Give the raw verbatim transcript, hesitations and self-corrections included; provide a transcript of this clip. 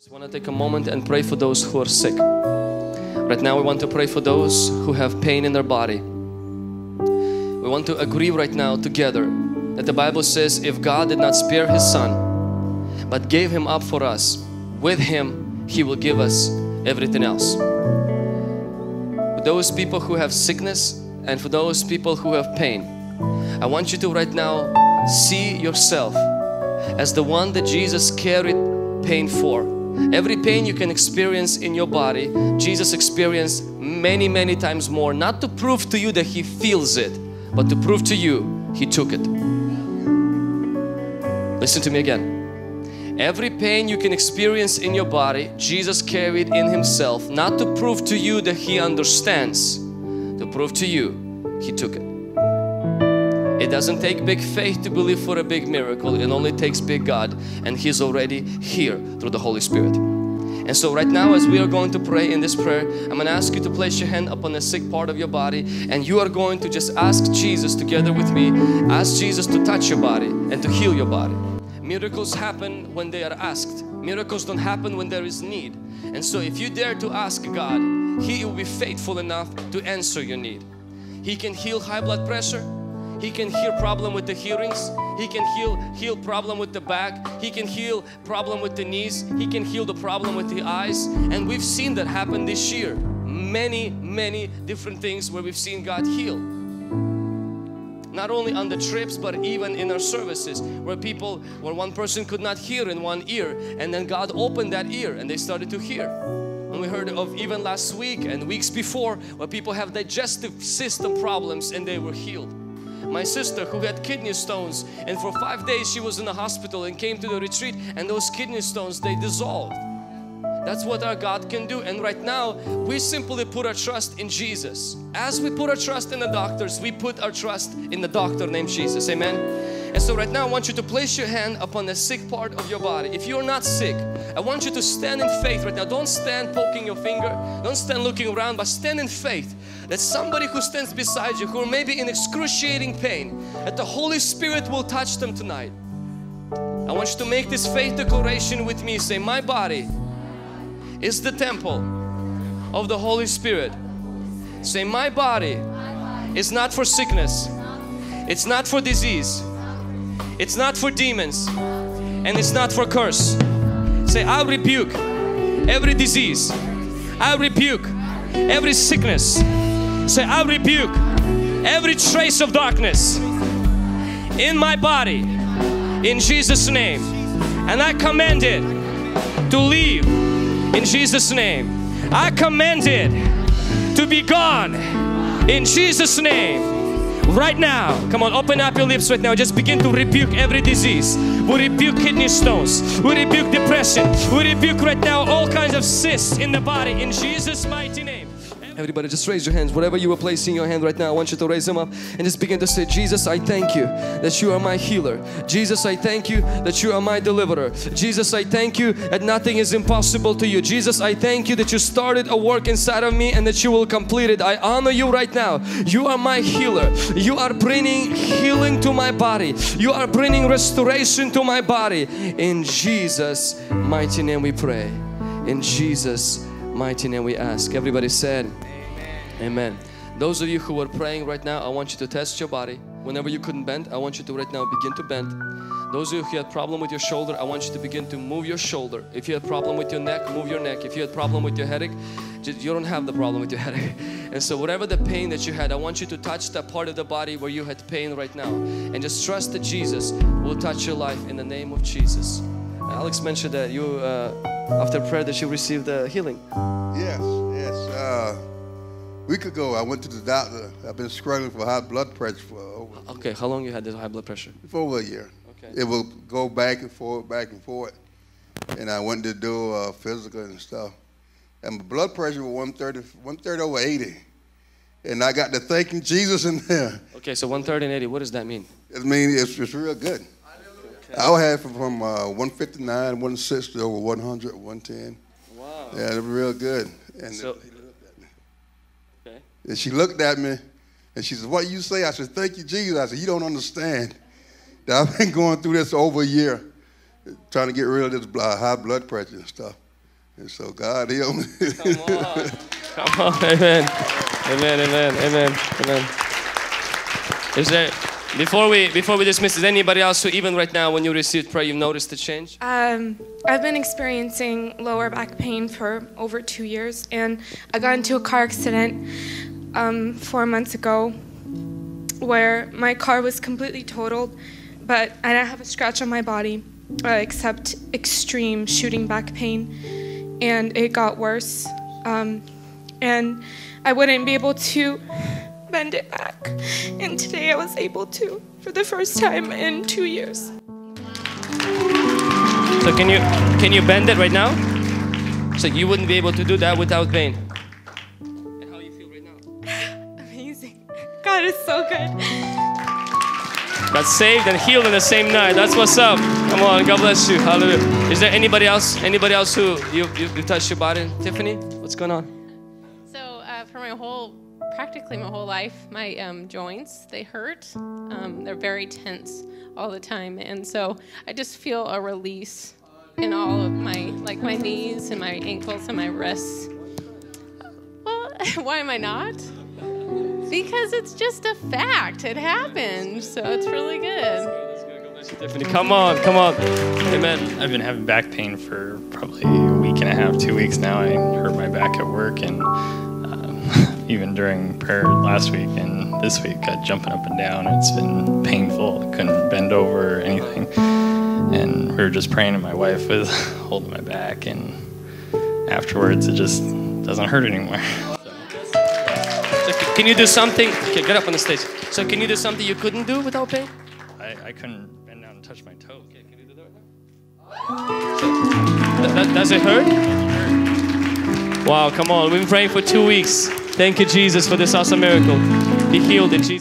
Just want to take a moment and pray for those who are sick. Right now we want to pray for those who have pain in their body. We want to agree right now together that the Bible says if God did not spare His Son but gave Him up for us, with Him He will give us everything else. For those people who have sickness and for those people who have pain, I want you to right now see yourself as the one that Jesus carried pain for. Every pain you can experience in your body, Jesus experienced many, many times more. Not to prove to you that He feels it, but to prove to you He took it. Listen to me again. Every pain you can experience in your body, Jesus carried in Himself. Not to prove to you that He understands, to prove to you He took it. It doesn't take big faith to believe for a big miracle. It only takes big God, and He's already here through the Holy Spirit. And so right now, as we are going to pray in this prayer, I'm going to ask you to place your hand upon a sick part of your body, and you are going to just ask Jesus together with me, ask Jesus to touch your body and to heal your body. Miracles happen when they are asked. Miracles don't happen when there is need. And so if you dare to ask God, He will be faithful enough to answer your need. He can heal high blood pressure. He can heal problem with the hearings. He can heal heal problem with the back. He can heal problem with the knees. He can heal the problem with the eyes. And we've seen that happen this year. Many, many different things where we've seen God heal. Not only on the trips, but even in our services where people, where one person could not hear in one ear, and then God opened that ear and they started to hear. And we heard of even last week and weeks before where people have digestive system problems and they were healed. My sister who had kidney stones, and for five days she was in the hospital and came to the retreat, and those kidney stones, they dissolved. That's what our God can do. And right now we simply put our trust in Jesus. As we put our trust in the doctors, we put our trust in the doctor named Jesus. Amen. And so right now I want you to place your hand upon the sick part of your body. If you're not sick, I want you to stand in faith right now. Don't stand poking your finger. Don't stand looking around, but stand in faith that somebody who stands beside you, who may be in excruciating pain, that the Holy Spirit will touch them tonight. I want you to make this faith declaration with me. Say, my body is the temple of the Holy Spirit. Say, my body is not for sickness. It's not for disease. It's not for demons. And it's not for curse. Say, I rebuke every disease. I rebuke every sickness. Say, I rebuke every trace of darkness in my body, in Jesus' name. And I command it to leave in Jesus' name. I command it to be gone in Jesus' name. Right now, come on, open up your lips right now. Just begin to rebuke every disease. We rebuke kidney stones. We rebuke depression. We rebuke right now all kinds of cysts in the body in Jesus' mighty name. Everybody just raise your hands. Whatever you were placing your hand right now, I want you to raise them up and just begin to say, Jesus, I thank you that you are my healer. Jesus, I thank you that you are my deliverer. Jesus, I thank you that nothing is impossible to you. Jesus, I thank you that you started a work inside of me and that you will complete it. I honor you right now. You are my healer. You are bringing healing to my body. You are bringing restoration to my body. In Jesus' mighty name we pray. In Jesus' mighty name we ask. Everybody said, Amen. Those of you who are praying right now, I want you to test your body. Whenever you couldn't bend, I want you to right now begin to bend. Those of you who had problem with your shoulder, I want you to begin to move your shoulder. If you had problem with your neck, move your neck. If you had problem with your headache, you don't have the problem with your headache. And so whatever the pain that you had, I want you to touch that part of the body where you had pain right now. And just trust that Jesus will touch your life in the name of Jesus. Alex mentioned that you, uh, after prayer, that you received the healing. Yes, yes. Uh... A week ago, I went to the doctor. I've been struggling for high blood pressure for over a year. Okay, how long you had this high blood pressure? For over a year. Okay. It will go back and forth, back and forth. And I went to do uh, physical and stuff. And my blood pressure was one thirty over eighty. And I got to thanking Jesus in there. Okay, so one thirty and eighty, what does that mean? It means it's, it's real good. Okay. I had from, from uh, one fifty-nine, one sixty, over one hundred, one ten. Wow. Yeah, it was real good. And so, it, And she looked at me and she said, what you say? I said, thank you, Jesus. I said, you don't understand that I've been going through this over a year, trying to get rid of this high blood pressure and stuff. And so God healed me. Come on. Come on. Amen. Amen. Amen. Amen. Amen. Is there, before we before we dismiss, is anybody else who even right now when you received prayer, you've noticed a change? Um, I've been experiencing lower back pain for over two years, and I got into a car accident um, four months ago, where my car was completely totaled, but I didn't have a scratch on my body uh, except extreme shooting back pain, and it got worse, um, and I wouldn't be able to bend it back, and today I was able to for the first time in two years. So can you can you bend it right now? So you wouldn't be able to do that without pain. And how you feel right now? Amazing. God is so good. Got saved and healed in the same night. That's what's up. Come on, God bless you. Hallelujah. Is there anybody else? Anybody else who you you, you touched your body? Tiffany, what's going on? So uh, for my whole. Practically my whole life, my um, joints, they hurt. Um, they're very tense all the time. And so I just feel a release in all of my, like my knees and my ankles and my wrists. Well, why am I not? Because it's just a fact. It happened. So it's really good. Come on, come on. Amen. I've been having back pain for probably a week and a half, two weeks now. I hurt my back at work, and even during prayer last week and this week, I jumping up and down. It's been painful. I couldn't bend over or anything. And we were just praying, and my wife was holding my back. And afterwards, it just doesn't hurt anymore. So can you do something? Okay, get up on the stage. So can you do something you couldn't do without pain? I, I couldn't bend down and touch my toe. Okay, can you do that right now? So, that, does it hurt? Wow, come on. We've been praying for two weeks. Thank you, Jesus, for this awesome miracle. Be healed in Jesus' name.